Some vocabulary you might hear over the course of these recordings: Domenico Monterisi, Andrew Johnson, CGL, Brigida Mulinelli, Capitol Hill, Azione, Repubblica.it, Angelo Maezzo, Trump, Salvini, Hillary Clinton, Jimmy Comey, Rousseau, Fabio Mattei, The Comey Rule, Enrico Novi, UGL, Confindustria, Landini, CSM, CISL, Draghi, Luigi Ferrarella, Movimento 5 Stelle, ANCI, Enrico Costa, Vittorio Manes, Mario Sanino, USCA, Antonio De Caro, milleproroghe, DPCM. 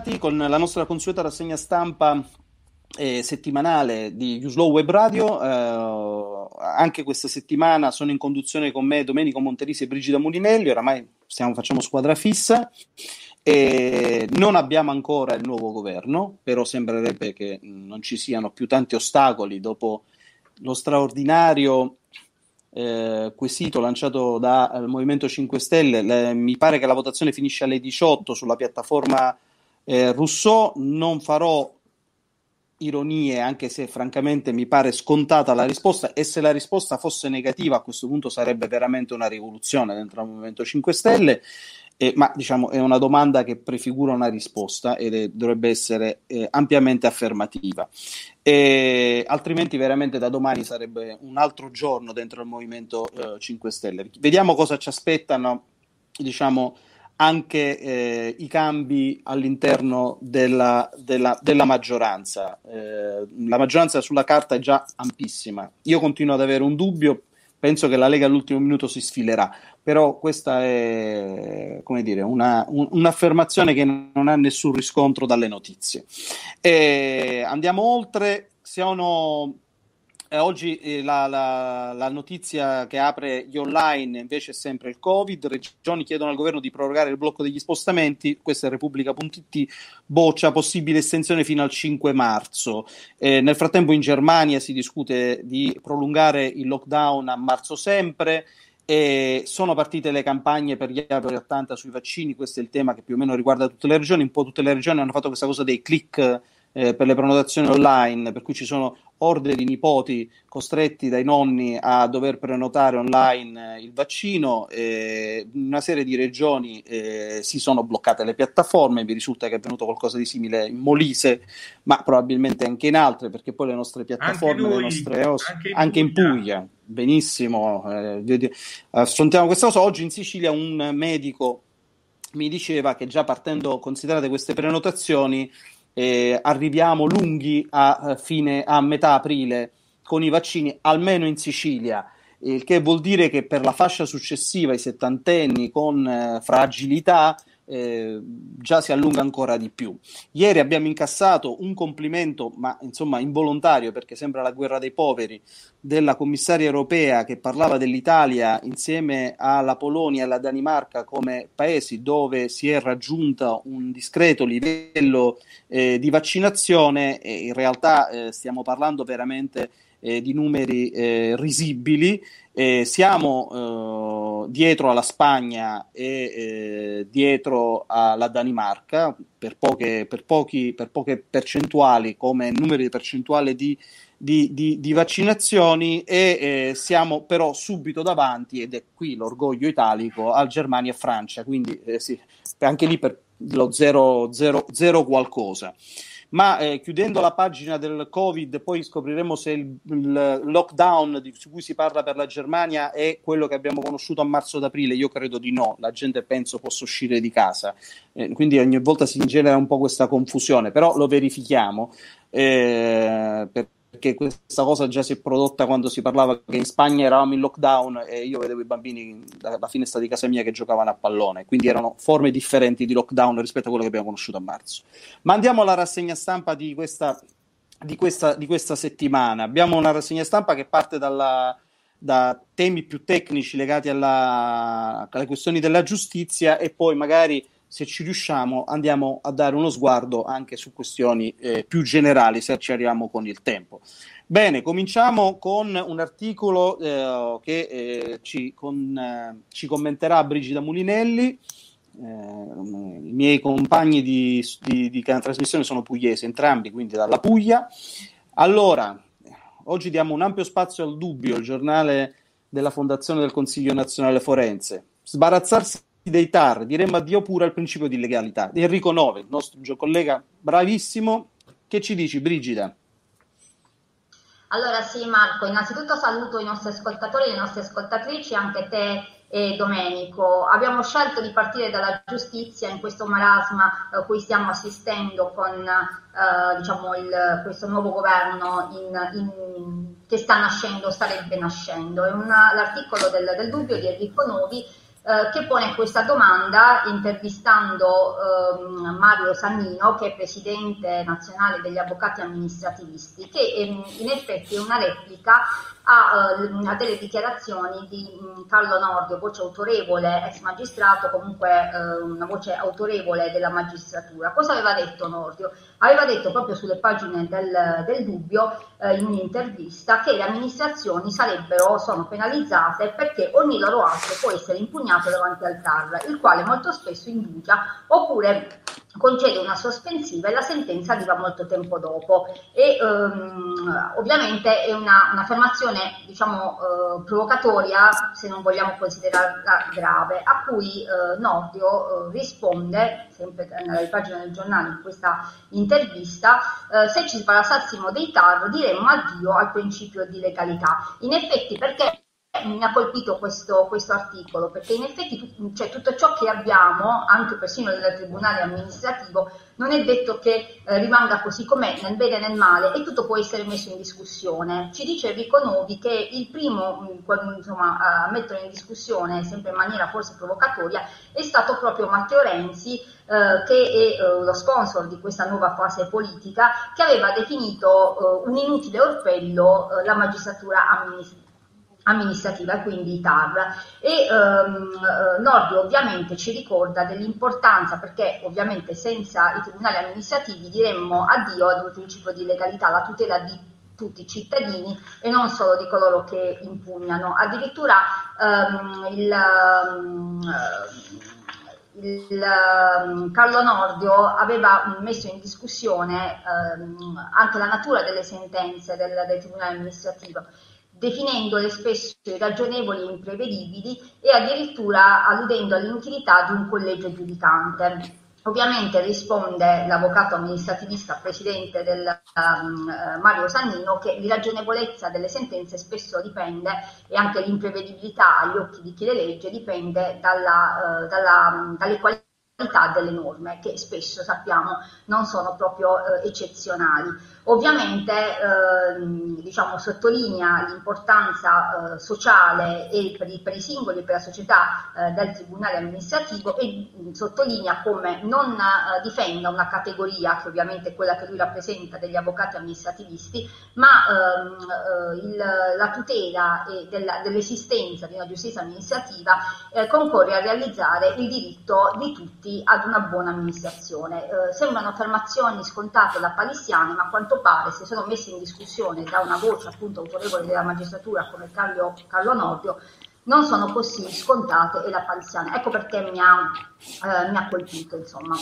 tornati con la nostra consueta rassegna stampa settimanale di IusLaw Web Radio. Anche questa settimana sono in conduzione con me Domenico Monterisi e Brigida Mulinelli. Oramai facciamo squadra fissa. Non abbiamo ancora il nuovo governo, però sembrerebbe che non ci siano più tanti ostacoli dopo lo straordinario quesito lanciato dal Movimento 5 Stelle. Mi pare che la votazione finisce alle 18 sulla piattaforma Rousseau. Non farò ironie, anche se francamente mi pare scontata la risposta, e se la risposta fosse negativa a questo punto sarebbe veramente una rivoluzione dentro al Movimento 5 Stelle, ma diciamo è una domanda che prefigura una risposta ed dovrebbe essere ampiamente affermativa, altrimenti veramente da domani sarebbe un altro giorno dentro al Movimento 5 Stelle. Vediamo cosa ci aspettano, diciamo, anche i cambi all'interno della maggioranza. La maggioranza sulla carta è già ampissima. Io continuo ad avere un dubbio, penso che la Lega all'ultimo minuto si sfilerà, però questa è, come dire, un'affermazione che non ha nessun riscontro dalle notizie. Andiamo oltre. Oggi la notizia che apre gli online invece è sempre il Covid. Regioni chiedono al governo di prorogare il blocco degli spostamenti. Questa è Repubblica.it, boccia possibile estensione fino al 5 marzo. Nel frattempo in Germania si discute di prolungare il lockdown a marzo sempre. Sono partite le campagne per gli over 80 sui vaccini. Questo è il tema che più o meno riguarda tutte le regioni. Un po' tutte le regioni hanno fatto questa cosa dei click per le prenotazioni online, per cui ci sono orde di nipoti costretti dai nonni a dover prenotare online il vaccino. In una serie di regioni si sono bloccate le piattaforme. Vi risulta che è avvenuto qualcosa di simile in Molise, ma probabilmente anche in altre, perché poi le nostre piattaforme, anche in Puglia. Benissimo, affrontiamo questa cosa. Oggi in Sicilia un medico mi diceva che già partendo, considerate queste prenotazioni, arriviamo lunghi a metà aprile con i vaccini, almeno in Sicilia, il che vuol dire che per la fascia successiva, i settantenni con fragilità, già si allunga ancora di più. Ieri abbiamo incassato un complimento, ma insomma involontario, perché sembra la guerra dei poveri, della commissaria europea che parlava dell'Italia insieme alla Polonia e alla Danimarca come paesi dove si è raggiunto un discreto livello di vaccinazione, e in realtà stiamo parlando veramente di numeri risibili. Siamo dietro alla Spagna e dietro alla Danimarca per poche percentuali come numeri di percentuale di vaccinazioni, e siamo però subito davanti, ed è qui l'orgoglio italico, al Germania e Francia, quindi sì, anche lì per lo 0,0 qualcosa. Ma chiudendo la pagina del Covid, poi scopriremo se il lockdown di cui si parla per la Germania è quello che abbiamo conosciuto a marzo-aprile. Io credo di no, la gente penso possa uscire di casa, quindi ogni volta si genera un po' questa confusione, però lo verifichiamo, perché questa cosa già si è prodotta quando si parlava che in Spagna eravamo in lockdown e io vedevo i bambini dalla finestra di casa mia che giocavano a pallone, quindi erano forme differenti di lockdown rispetto a quello che abbiamo conosciuto a marzo. Ma andiamo alla rassegna stampa di questa settimana. Abbiamo una rassegna stampa che parte da temi più tecnici legati alle questioni della giustizia, e poi magari, se ci riusciamo, andiamo a dare uno sguardo anche su questioni più generali, se ci arriviamo con il tempo. Bene, cominciamo con un articolo che ci commenterà Brigida Mulinelli. I miei compagni di trasmissione sono pugliesi, entrambi, quindi dalla Puglia. Allora, oggi diamo un ampio spazio al Dubbio, il giornale della Fondazione del Consiglio Nazionale Forense. Sbarazzarsi dei Tar, diremmo addio pure al principio di legalità. Enrico Novi, il nostro collega bravissimo, che ci dici, Brigida? Allora sì, Marco, innanzitutto saluto i nostri ascoltatori e le nostre ascoltatrici, anche te e Domenico. Abbiamo scelto di partire dalla giustizia in questo marasma a cui stiamo assistendo con questo nuovo governo che sta nascendo, starebbe nascendo. L'articolo del Dubbio di Enrico Novi che pone questa domanda intervistando Mario Sanino, che è presidente nazionale degli avvocati amministrativisti, che in effetti è una replica a delle dichiarazioni di Carlo Nordio, voce autorevole, ex magistrato, comunque una voce autorevole della magistratura. Cosa aveva detto Nordio? Aveva detto proprio sulle pagine del Dubbio, in un'intervista, che le amministrazioni sono penalizzate perché ogni loro atto può essere impugnato davanti al Tar, il quale molto spesso indugia oppure concede una sospensiva e la sentenza arriva molto tempo dopo. E ovviamente è un'affermazione, provocatoria, se non vogliamo considerarla grave, a cui Nordio risponde, sempre nella pagina del giornale in questa intervista: se ci sbalassassimo dei Tar diremmo addio al principio di legalità. In effetti, perché mi ha colpito questo articolo? Perché in effetti tutto ciò che abbiamo, anche persino nel tribunale amministrativo, non è detto che rimanga così com'è, nel bene e nel male, e tutto può essere messo in discussione. Ci dice Enrico Novi che il primo a mettere in discussione, sempre in maniera forse provocatoria, è stato proprio Matteo Renzi, che è lo sponsor di questa nuova fase politica, che aveva definito un inutile orpello la magistratura amministrativa, quindi i Tar. E Nordio ovviamente ci ricorda dell'importanza, perché ovviamente senza i tribunali amministrativi diremmo addio ad un principio di legalità, la tutela di tutti i cittadini e non solo di coloro che impugnano. Addirittura Carlo Nordio aveva messo in discussione anche la natura delle sentenze del tribunale amministrativo, definendole spesso irragionevoli e imprevedibili e addirittura alludendo all'inutilità di un collegio giudicante. Ovviamente risponde l'avvocato amministrativista, presidente del Mario Sanino, che l'irragionevolezza delle sentenze spesso dipende, e anche l'imprevedibilità agli occhi di chi le legge dipende dalle qualità delle norme, che spesso sappiamo non sono proprio eccezionali. Ovviamente sottolinea l'importanza sociale e per i singoli e per la società del tribunale amministrativo, e sottolinea come non difenda una categoria, che ovviamente è quella che lui rappresenta, degli avvocati amministrativisti, ma la tutela dell'esistenza di una giustizia amministrativa concorre a realizzare il diritto di tutti ad una buona amministrazione. Sembrano affermazioni scontate da palesiane, ma a quanto pare, se sono messe in discussione da una voce appunto autorevole della magistratura come Carlo Nordio, non sono così scontate e la palesiana. Ecco perché mi ha colpito, insomma.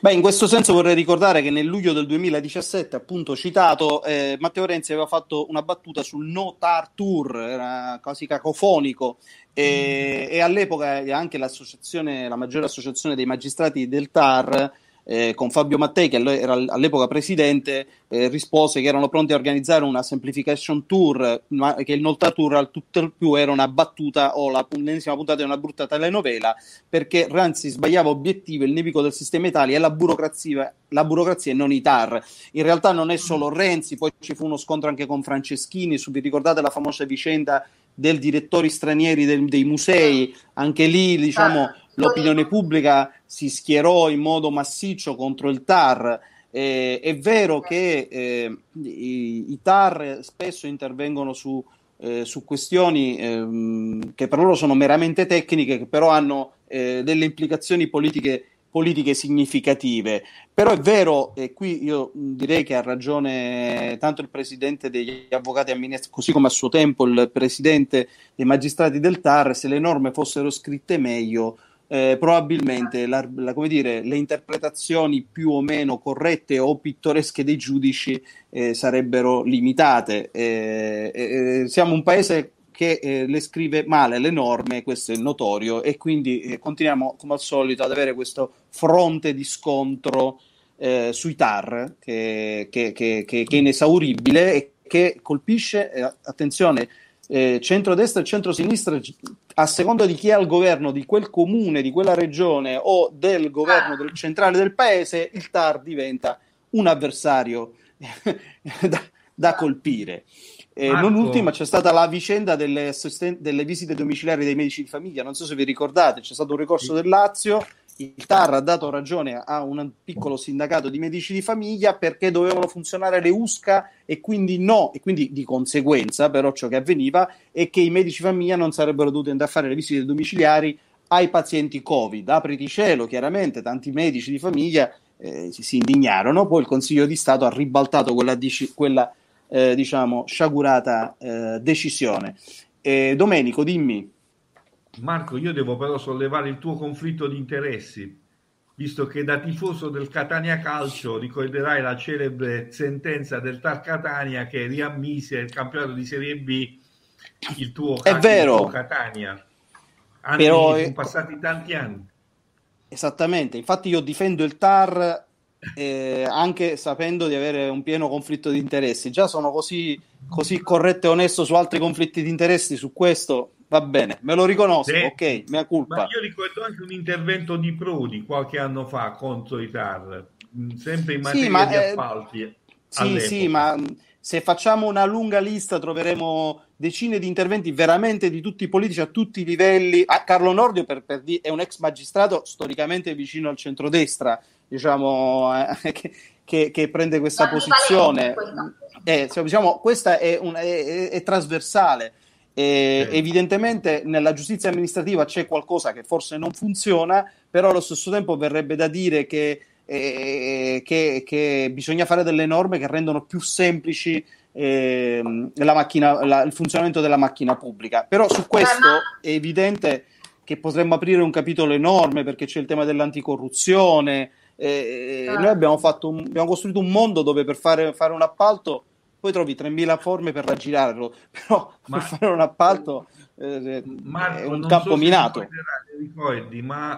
Beh, in questo senso vorrei ricordare che nel luglio del 2017, appunto citato, Matteo Renzi aveva fatto una battuta sul No Tar Tour, era quasi cacofonico, e all'epoca anche la maggiore associazione dei magistrati del Tar, con Fabio Mattei, che era all'epoca presidente, rispose che erano pronti a organizzare una semplification tour, ma che il No Tar Tour al tutto più era una battuta o l'ennesima puntata di una brutta telenovela, perché Renzi sbagliava obiettivo, il nemico del sistema Italia è la burocrazia e non i Tar. In realtà non è solo Renzi, poi ci fu uno scontro anche con Franceschini, vi ricordate la famosa vicenda del direttori stranieri dei musei? Anche lì l'opinione pubblica si schierò in modo massiccio contro il Tar. È vero che i Tar spesso intervengono su questioni che per loro sono meramente tecniche, che però hanno delle implicazioni politiche significative. Però è vero, e qui io direi che ha ragione tanto il presidente degli avvocati amministrativi, così come a suo tempo il presidente dei magistrati del Tar: se le norme fossero scritte meglio, probabilmente le interpretazioni più o meno corrette o pittoresche dei giudici sarebbero limitate. Siamo un paese che le scrive male le norme, questo è notorio, e quindi continuiamo come al solito ad avere questo fronte di scontro sui Tar, che è inesauribile e che colpisce, attenzione, centrodestra e centrosinistra, a seconda di chi è al governo di quel comune, di quella regione o del governo centrale del paese. Il Tar diventa un avversario da colpire. Non ultima c'è stata la vicenda delle visite domiciliari dei medici di famiglia. Non so se vi ricordate, c'è stato un ricorso del Lazio, il Tar ha dato ragione a un piccolo sindacato di medici di famiglia perché dovevano funzionare le USCA e quindi di conseguenza però ciò che avveniva è che i medici di famiglia non sarebbero dovuti andare a fare le visite domiciliari ai pazienti Covid. Apriti cielo, chiaramente tanti medici di famiglia si indignarono, poi il Consiglio di Stato ha ribaltato quella sciagurata decisione. Domenico, dimmi. Marco, io devo però sollevare il tuo conflitto di interessi, visto che da tifoso del Catania Calcio ricorderai la celebre sentenza del Tar Catania che riammise il campionato di Serie B, il tuo Catania. Anni, però sono passati tanti anni. Esattamente, infatti io difendo il Tar anche sapendo di avere un pieno conflitto di interessi. Già sono così corretto e onesto su altri conflitti di interessi, su questo va bene, me lo riconosco, ok, mea culpa. Ma io ricordo anche un intervento di Prodi qualche anno fa contro i Tar, sempre in materia di appalti. Sì, ma se facciamo una lunga lista troveremo decine di interventi veramente di tutti i politici a tutti i livelli. A Carlo Nordio per è un ex magistrato storicamente vicino al centrodestra, diciamo, che prende questa posizione. Diciamo, questa è trasversale. Evidentemente nella giustizia amministrativa c'è qualcosa che forse non funziona, però allo stesso tempo verrebbe da dire che bisogna fare delle norme che rendono più semplici il funzionamento della macchina pubblica. Però su questo è evidente che potremmo aprire un capitolo enorme, perché c'è il tema dell'anticorruzione. Noi abbiamo costruito un mondo dove per fare un appalto poi trovi 3.000 forme per raggirarlo, però per fare un appalto Marco, è un campo minato.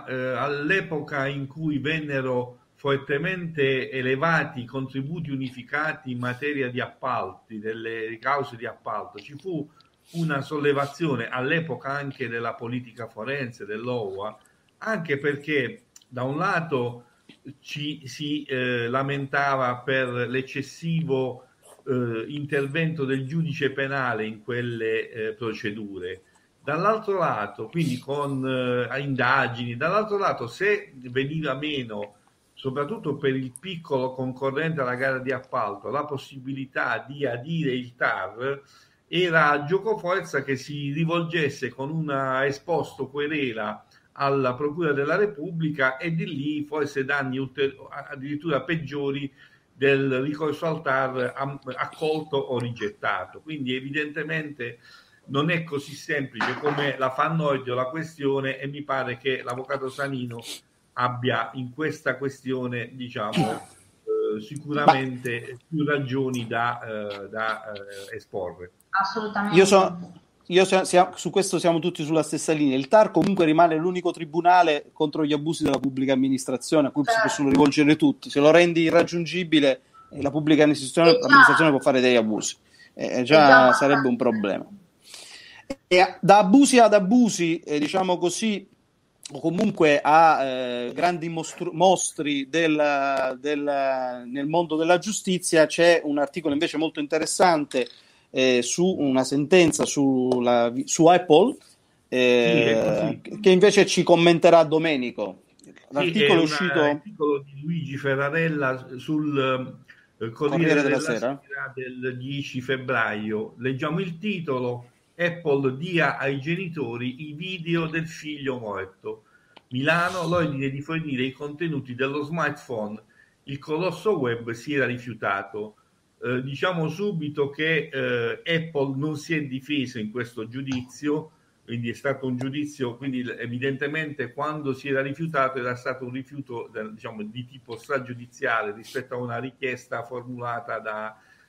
All'epoca in cui vennero fortemente elevati i contributi unificati in materia di appalti, delle cause di appalto, ci fu una sollevazione all'epoca anche della politica forense, dell'OUA, anche perché da un lato ci si lamentava per l'eccessivo intervento del giudice penale in quelle procedure, dall'altro lato, quindi con indagini, dall'altro lato se veniva meno, soprattutto per il piccolo concorrente alla gara di appalto, la possibilità di adire il TAR, era giocoforza che si rivolgesse con una esposto querela alla Procura della Repubblica e di lì forse danni addirittura peggiori del ricorso al TAR accolto o rigettato. Quindi evidentemente non è così semplice come la fa Nordio la questione, e mi pare che l'avvocato Sanino abbia in questa questione, diciamo, sicuramente più ragioni da esporre. Assolutamente. Su questo siamo tutti sulla stessa linea. Il TAR comunque rimane l'unico tribunale contro gli abusi della pubblica amministrazione a cui si possono rivolgere tutti. Se lo rendi irraggiungibile, la pubblica amministrazione può fare degli abusi, già sarebbe un problema. E da abusi ad abusi, diciamo così, o comunque a grandi mostri nel mondo della giustizia, c'è un articolo invece molto interessante su una sentenza su Apple, che invece ci commenterà Domenico. L'articolo è uscito. L'articolo di Luigi Ferrarella sul Corriere della Sera del 10 febbraio. Leggiamo il titolo. Apple dia ai genitori i video del figlio morto. Milano, l'ordine di fornire i contenuti dello smartphone. Il colosso web si era rifiutato. Diciamo subito che Apple non si è difeso in questo giudizio, quindi è stato un giudizio, quindi evidentemente quando si era rifiutato era stato un rifiuto, diciamo, di tipo stragiudiziale rispetto a una richiesta formulata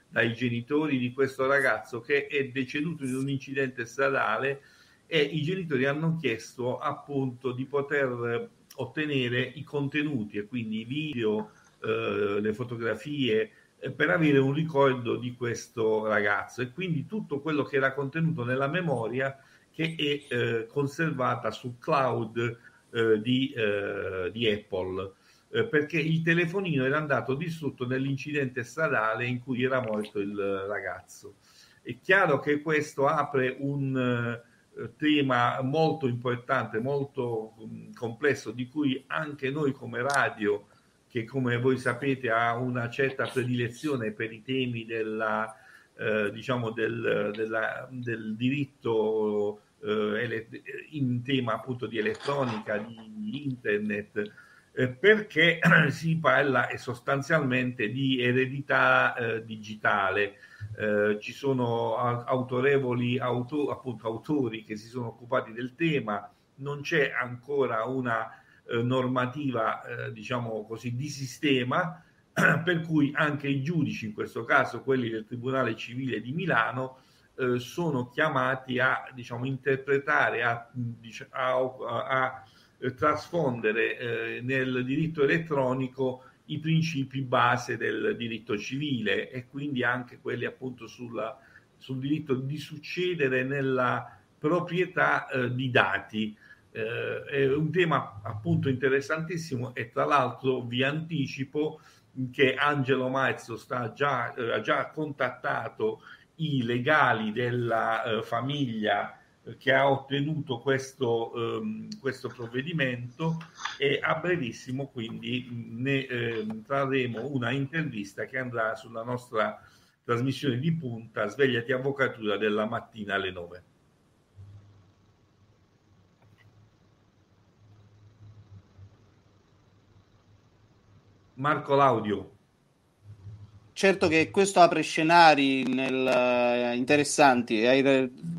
dai genitori di questo ragazzo che è deceduto in un incidente stradale, e i genitori hanno chiesto appunto di poter ottenere i contenuti e quindi i video, le fotografie, per avere un ricordo di questo ragazzo, e quindi tutto quello che era contenuto nella memoria che è conservata sul cloud di Apple, perché il telefonino era andato distrutto nell'incidente stradale in cui era morto il ragazzo. È chiaro che questo apre un tema molto importante, molto complesso, di cui anche noi come radio, che come voi sapete ha una certa predilezione per i temi della, diciamo del diritto in tema appunto di elettronica, di internet, perché si parla sostanzialmente di eredità digitale. Ci sono autorevoli autori che si sono occupati del tema, non c'è ancora una normativa diciamo così di sistema, per cui anche i giudici, in questo caso quelli del Tribunale Civile di Milano, sono chiamati a diciamo interpretare, a trasfondere nel diritto elettronico i principi base del diritto civile, e quindi anche quelli appunto sul diritto di succedere nella proprietà di dati. È un tema appunto interessantissimo, e tra l'altro vi anticipo che Angelo Maezzo ha già contattato i legali della famiglia che ha ottenuto questo provvedimento, e a brevissimo quindi ne trarremo una intervista che andrà sulla nostra trasmissione di punta Svegliati Avvocatura della mattina alle 9. Marco, l'audio. Certo che questo apre scenari interessanti,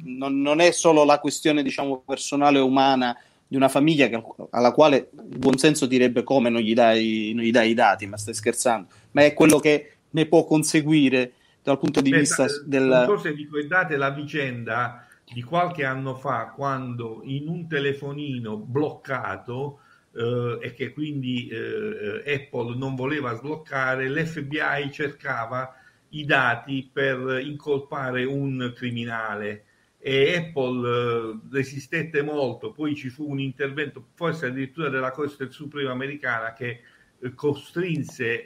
non è solo la questione diciamo personale e umana di una famiglia alla quale il buonsenso direbbe: come non gli dai i dati, ma stai scherzando, ma è quello che ne può conseguire dal punto di vista del... Forse ricordate la vicenda di qualche anno fa, quando in un telefonino bloccato e che quindi Apple non voleva sbloccare, l'FBI cercava i dati per incolpare un criminale, e Apple resistette molto. Poi ci fu un intervento, forse addirittura della Corte Suprema americana, che costrinse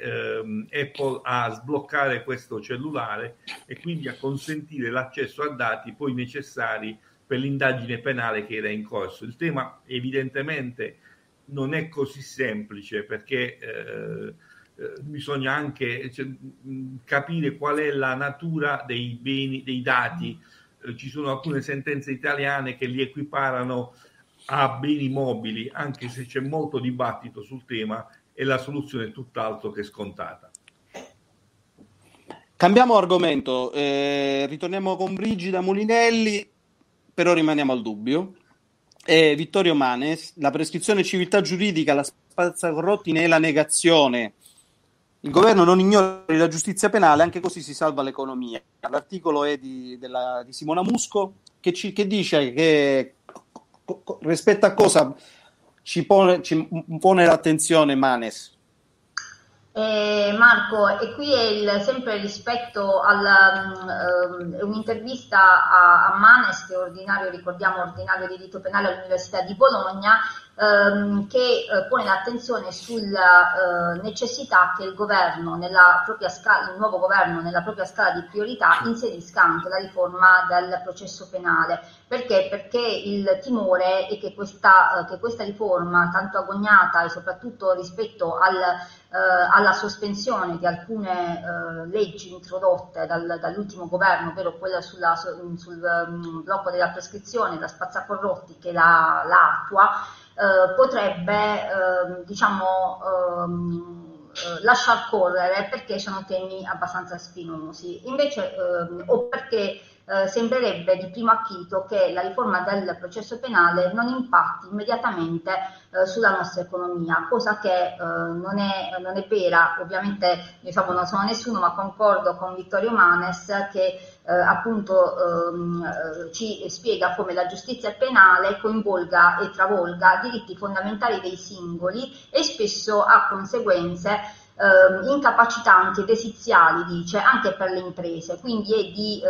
Apple a sbloccare questo cellulare e quindi a consentire l'accesso a dati poi necessari per l'indagine penale che era in corso. Il tema evidentemente non è così semplice, perché bisogna anche capire qual è la natura dei beni, dei dati. Ci sono alcune sentenze italiane che li equiparano a beni mobili, anche se c'è molto dibattito sul tema e la soluzione è tutt'altro che scontata. Cambiamo argomento, ritorniamo con Brigida Mulinelli, però rimaniamo al dubbio. Vittorio Manes: la prescrizione civiltà giuridica, la spazzacorrotti ne è la negazione. Il governo non ignori la giustizia penale, anche così si salva l'economia. L'articolo è di Simona Musco, che dice che rispetto a cosa ci pone l'attenzione Manes. Marco, e qui è sempre rispetto un'intervista a Manes, che è ordinario di diritto penale all'Università di Bologna, che pone l'attenzione sulla necessità che il governo, il nuovo governo nella propria scala di priorità inserisca anche la riforma del processo penale. Perché? Perché il timore è che questa riforma, tanto agognata, e soprattutto rispetto alla sospensione di alcune leggi introdotte dall'ultimo governo, ovvero quella sul blocco della prescrizione, la spazzacorrotti che la attua, potrebbe lasciar correre, perché sono temi abbastanza spinosi. Invece, o perché sembrerebbe di primo acchito che la riforma del processo penale non impatti immediatamente sulla nostra economia, cosa che non è vera. Ovviamente, diciamo, non sono nessuno, ma concordo con Vittorio Manes, che ci spiega come la giustizia penale coinvolga e travolga diritti fondamentali dei singoli, e spesso ha conseguenze incapacitanti ed esiziali, dice, anche per le imprese, quindi è di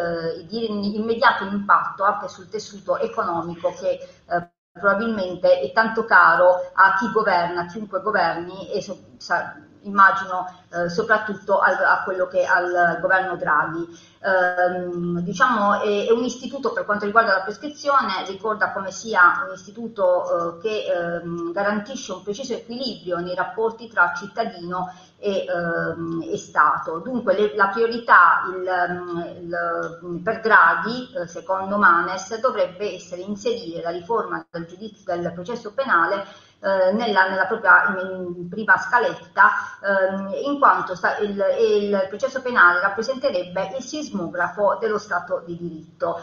immediato impatto anche sul tessuto economico che probabilmente è tanto caro a chi governa, chiunque governi, e immagino soprattutto al governo Draghi. Diciamo è un istituto, per quanto riguarda la prescrizione, ricorda come sia un istituto che garantisce un preciso equilibrio nei rapporti tra cittadino e Stato. Dunque la priorità per Draghi, secondo Manes, dovrebbe essere inserire la riforma del giudizio del processo penale nella propria prima scaletta, in quanto il processo penale rappresenterebbe il sismografo dello Stato di diritto.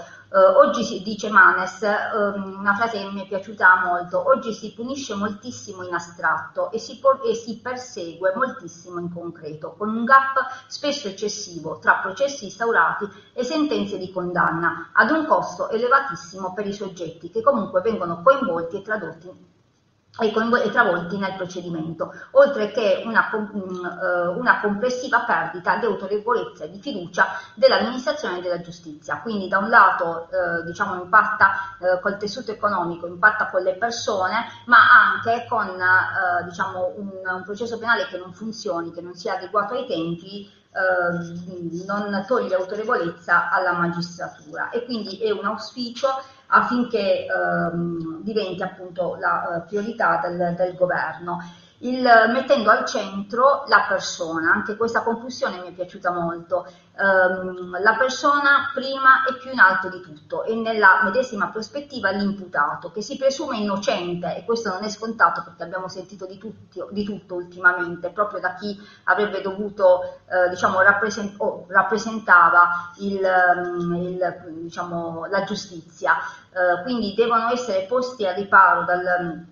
Oggi si dice Manes, una frase che mi è piaciuta molto: oggi si punisce moltissimo in astratto e si persegue moltissimo in concreto, con un gap spesso eccessivo tra processi instaurati e sentenze di condanna, ad un costo elevatissimo per i soggetti che comunque vengono coinvolti e travolti nel procedimento, oltre che una complessiva perdita di autorevolezza e di fiducia dell'amministrazione della giustizia. Quindi da un lato diciamo impatta col tessuto economico, impatta con le persone, ma anche con diciamo un processo penale che non funzioni, che non sia adeguato ai tempi, non toglie autorevolezza alla magistratura, e quindi è un auspicio affinché diventi appunto la priorità del governo, mettendo al centro la persona. Anche questa conclusione mi è piaciuta molto: la persona prima e più in alto di tutto, e nella medesima prospettiva l'imputato, che si presume innocente, e questo non è scontato perché abbiamo sentito di tutto ultimamente, proprio da chi avrebbe dovuto diciamo rappresentava diciamo la giustizia. Quindi devono essere posti a riparo dal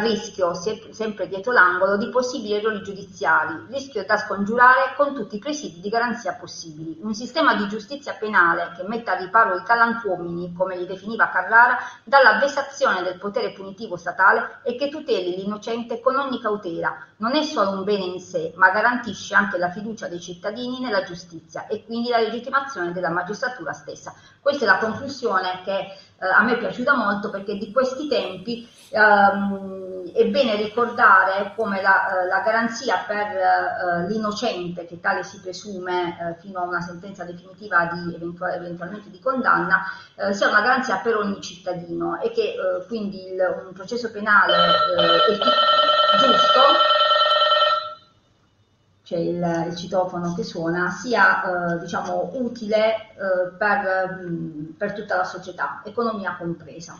rischio, sempre dietro l'angolo, di possibili errori giudiziari, rischio da scongiurare con tutti i presidi di garanzia possibili. Un sistema di giustizia penale che metta a riparo i galantuomini, come li definiva Carrara, dalla vessazione del potere punitivo statale, e che tuteli l'innocente con ogni cautela, non è solo un bene in sé, ma garantisce anche la fiducia dei cittadini nella giustizia e quindi la legittimazione della magistratura stessa. Questa è la conclusione che a me è piaciuta molto, perché di questi tempi è bene ricordare come la garanzia per l'innocente, che tale si presume fino a una sentenza definitiva di eventualmente di condanna, sia una garanzia per ogni cittadino, e che quindi un processo penale giusto, cioè il citofono che suona, sia diciamo utile per tutta la società, economia compresa.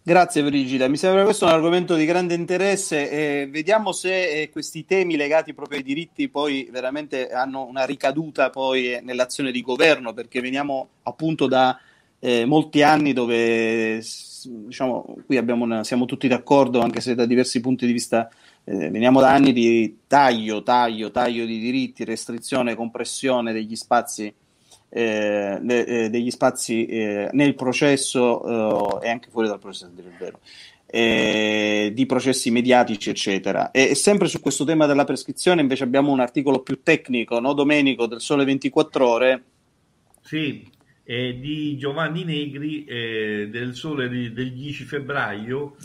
Grazie Brigida, mi sembra questo un argomento di grande interesse, vediamo se questi temi legati proprio ai diritti poi veramente hanno una ricaduta poi nell'azione di governo, perché veniamo appunto da molti anni dove diciamo qui siamo tutti d'accordo, anche se da diversi punti di vista, veniamo da anni di taglio di diritti, restrizione, compressione degli spazi nel processo e anche fuori dal processo, a dire il vero, di processi mediatici eccetera. E sempre su questo tema della prescrizione invece abbiamo un articolo più tecnico, no Domenico, del Sole 24 Ore? Sì, di Giovanni Negri del Sole del 10 febbraio,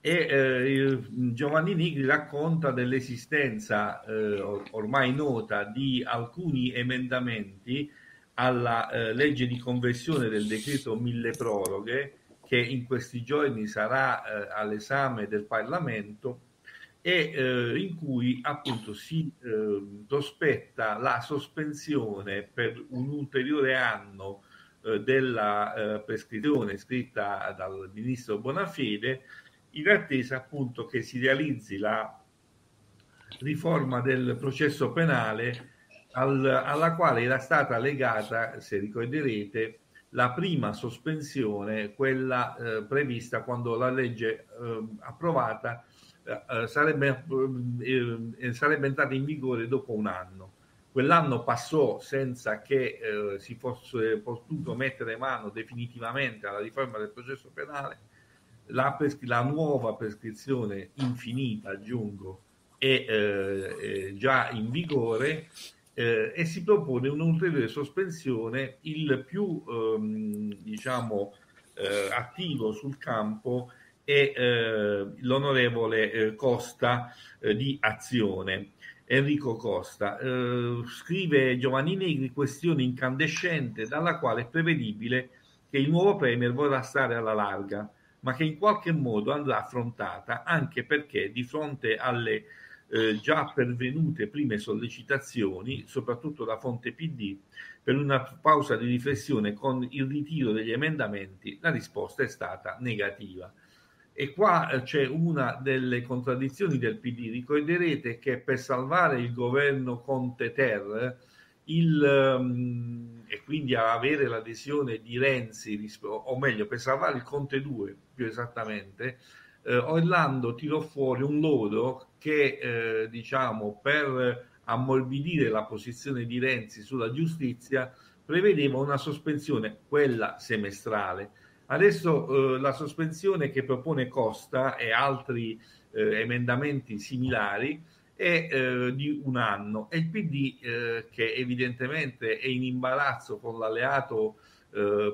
e Giovanni Negri racconta dell'esistenza ormai nota di alcuni emendamenti alla legge di conversione del decreto milleproroghe, che in questi giorni sarà all'esame del Parlamento, e in cui appunto si prospetta la sospensione per un ulteriore anno della prescrizione scritta dal ministro Bonafede, in attesa appunto che si realizzi la riforma del processo penale, alla quale era stata legata, se ricorderete, la prima sospensione, quella prevista quando la legge approvata sarebbe entrata in vigore dopo un anno. Quell'anno passò senza che si fosse potuto mettere mano definitivamente alla riforma del processo penale. La nuova prescrizione infinita, aggiungo, è già in vigore. E si propone un'ulteriore sospensione il più diciamo attivo sul campo è l'onorevole Costa di Azione, Enrico Costa. Scrive Giovanni Negri, questione incandescente dalla quale è prevedibile che il nuovo premier vorrà stare alla larga, ma che in qualche modo andrà affrontata, anche perché di fronte alle già pervenute prime sollecitazioni, soprattutto da fonte PD, per una pausa di riflessione con il ritiro degli emendamenti, la risposta è stata negativa. E qua c'è una delle contraddizioni del PD. Ricorderete che per salvare il governo Conte Ter e quindi avere l'adesione di Renzi, o meglio per salvare il Conte 2 più esattamente, Orlando tirò fuori un lodo che diciamo per ammorbidire la posizione di Renzi sulla giustizia prevedeva una sospensione, quella semestrale. Adesso la sospensione che propone Costa e altri emendamenti similari è di un anno, e il PD che evidentemente è in imbarazzo con l'alleato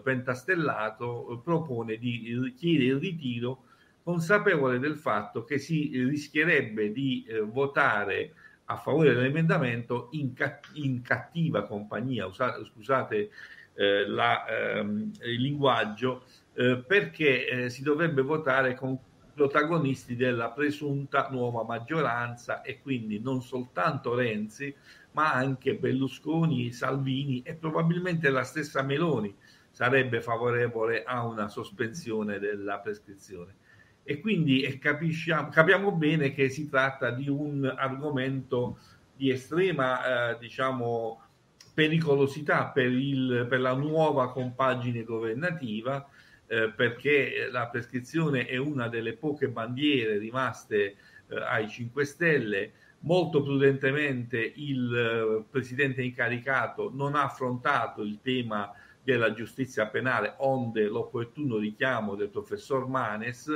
pentastellato propone di chiedere il ritiro, consapevole del fatto che si rischierebbe di votare a favore dell'emendamento in cattiva compagnia, scusate il linguaggio, perché si dovrebbe votare con protagonisti della presunta nuova maggioranza, e quindi non soltanto Renzi ma anche Berlusconi, Salvini e probabilmente la stessa Meloni sarebbe favorevole a una sospensione della prescrizione. E quindi capiamo bene che si tratta di un argomento di estrema diciamo pericolosità per la nuova compagine governativa, perché la prescrizione è una delle poche bandiere rimaste ai 5 Stelle. Molto prudentemente il presidente incaricato non ha affrontato il tema della giustizia penale, onde l'opportuno richiamo del professor Manes.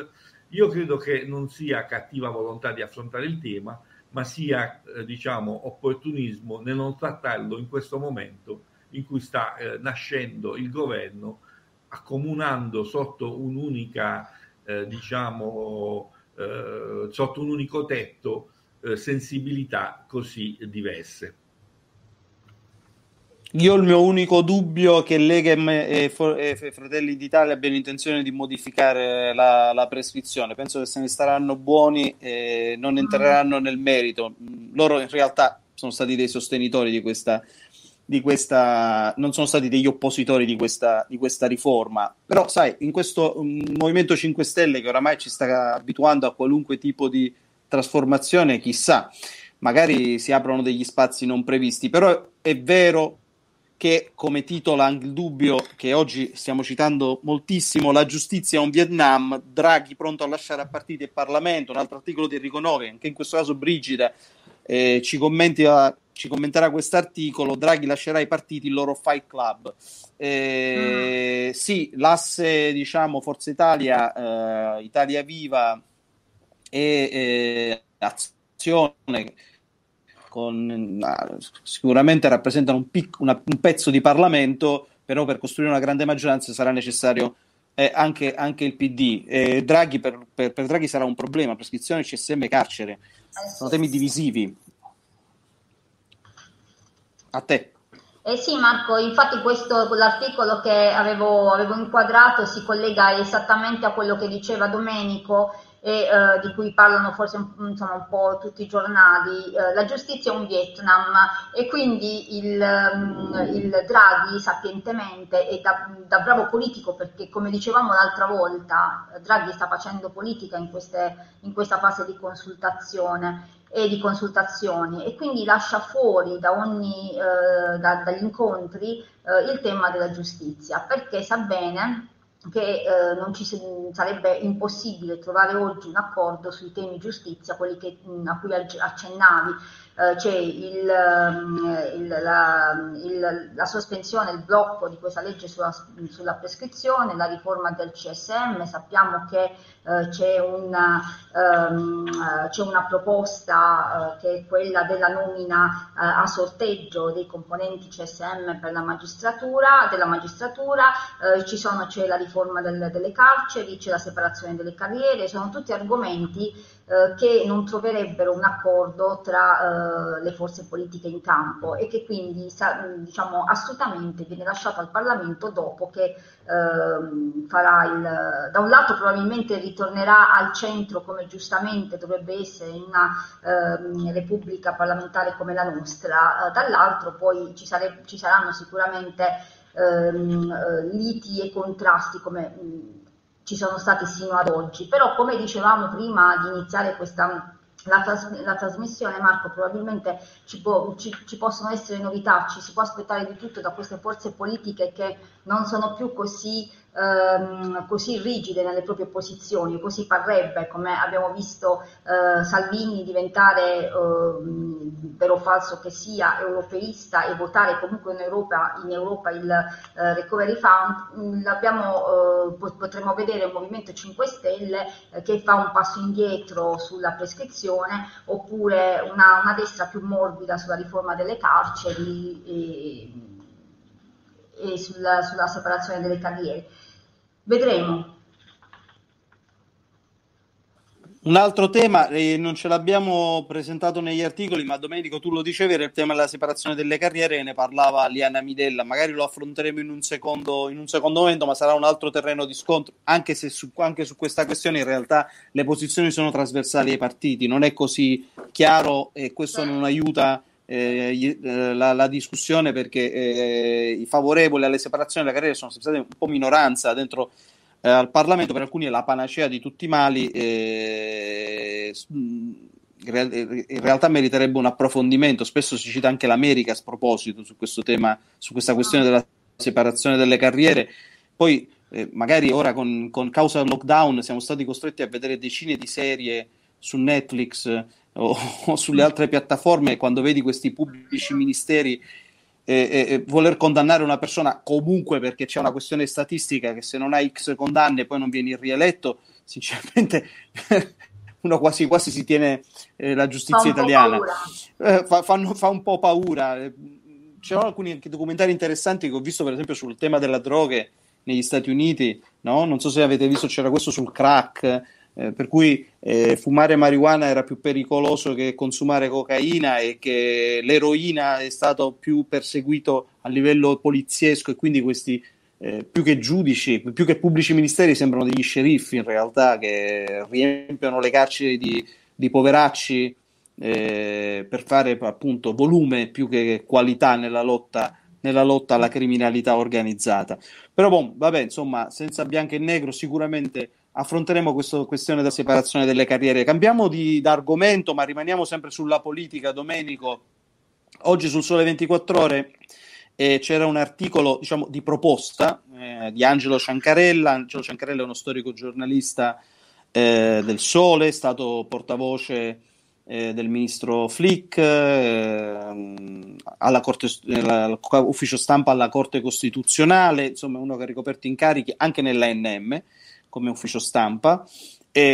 Io credo che non sia cattiva volontà di affrontare il tema, ma sia diciamo opportunismo nel non trattarlo in questo momento in cui sta nascendo il governo, accomunando sotto un'unica diciamo sotto un unico tetto sensibilità così diverse. Io il mio unico dubbio è che Lega e Fratelli d'Italia abbiano intenzione di modificare la prescrizione. Penso che se ne staranno buoni e non entreranno nel merito. Loro in realtà sono stati dei sostenitori di questa, non sono stati degli oppositori di questa riforma. Però sai, in questo Movimento 5 Stelle che oramai ci sta abituando a qualunque tipo di trasformazione, chissà, magari si aprono degli spazi non previsti. Però è vero che, come titola il dubbio che oggi stiamo citando moltissimo, la giustizia è un Vietnam, Draghi pronto a lasciare a partiti e Parlamento, un altro articolo di Enrico Novi, anche in questo caso Brigida ci commenterà quest'articolo, Draghi lascerà i partiti, il loro fight club. Sì, l'asse diciamo Forza Italia, Italia Viva e Azione sicuramente rappresentano un pezzo di Parlamento, però per costruire una grande maggioranza sarà necessario anche il PD. Draghi per Draghi sarà un problema, prescrizione, CSM, carcere, sono temi divisivi. A te. Eh sì Marco, infatti questo, l'articolo che avevo inquadrato si collega esattamente a quello che diceva Domenico e di cui parlano forse insomma, un po' tutti i giornali. La giustizia è un Vietnam, e quindi il Draghi sapientemente e da bravo politico, perché come dicevamo l'altra volta Draghi sta facendo politica in questa fase di consultazione e di consultazioni, e quindi lascia fuori dagli incontri il tema della giustizia, perché sa bene che non ci sarebbe impossibile trovare oggi un accordo sui temi giustizia, quelli a cui accennavi, c'è la sospensione, il blocco di questa legge sulla prescrizione, la riforma del CSM. Sappiamo che c'è una proposta che è quella della nomina a sorteggio dei componenti CSM per della magistratura, c'è la riforma delle carceri, c'è la separazione delle carriere. Sono tutti argomenti che non troverebbero un accordo tra le forze politiche in campo e che quindi assolutamente viene lasciato al Parlamento dopo che da un lato probabilmente ritornerà al centro, come giustamente dovrebbe essere in una repubblica parlamentare come la nostra, dall'altro poi ci saranno sicuramente liti e contrasti come ci sono stati sino ad oggi. Però, come dicevamo prima di iniziare la trasmissione, Marco, probabilmente ci possono essere novità, ci si può aspettare di tutto da queste forze politiche che non sono più così rigide nelle proprie posizioni. Così parrebbe, come abbiamo visto Salvini diventare, vero o falso che sia, europeista e votare comunque in Europa il Recovery Fund. Potremmo vedere un Movimento 5 Stelle che fa un passo indietro sulla prescrizione, oppure una destra più morbida sulla riforma delle carceri e sulla separazione delle carriere. Vedremo. Un altro tema, non ce l'abbiamo presentato negli articoli, ma Domenico tu lo dicevi, era il tema della separazione delle carriere, ne parlava Liana Midella, magari lo affronteremo in un secondo momento, ma sarà un altro terreno di scontro, anche se anche su questa questione in realtà le posizioni sono trasversali ai partiti, non è così chiaro e questo non aiuta la discussione, perché i favorevoli alle separazioni delle carriere sono sempre stati un po' minoranza dentro al Parlamento, per alcuni è la panacea di tutti i mali, in realtà meriterebbe un approfondimento. Spesso si cita anche l'America a sproposito su questo tema, su questa questione della separazione delle carriere. Poi magari ora con causa del lockdown siamo stati costretti a vedere decine di serie su Netflix o sulle altre piattaforme, quando vedi questi pubblici ministeri voler condannare una persona comunque, perché c'è una questione statistica che se non hai X condanne poi non vieni rieletto, sinceramente uno quasi si tiene la giustizia italiana fa un po' paura. C'erano alcuni anche documentari interessanti che ho visto, per esempio sul tema della droga negli Stati Uniti, no? Non so se avete visto, c'era questo sul crack, per cui fumare marijuana era più pericoloso che consumare cocaina, e che l'eroina è stato più perseguito a livello poliziesco, e quindi questi più che giudici, più che pubblici ministeri, sembrano degli sceriffi in realtà, che riempiono le carceri di poveracci per fare appunto volume più che qualità nella lotta alla criminalità organizzata. Però senza bianco e negro sicuramente affronteremo questa questione della separazione delle carriere. Cambiamo d'argomento, ma rimaniamo sempre sulla politica, Domenico. Oggi sul Sole 24 Ore c'era un articolo di proposta di Angelo Ciancarella. Angelo Ciancarella è uno storico giornalista del Sole, è stato portavoce del ministro Flick all'ufficio stampa alla Corte Costituzionale, insomma uno che ha ricoperto incarichi anche nell'ANM come ufficio stampa, e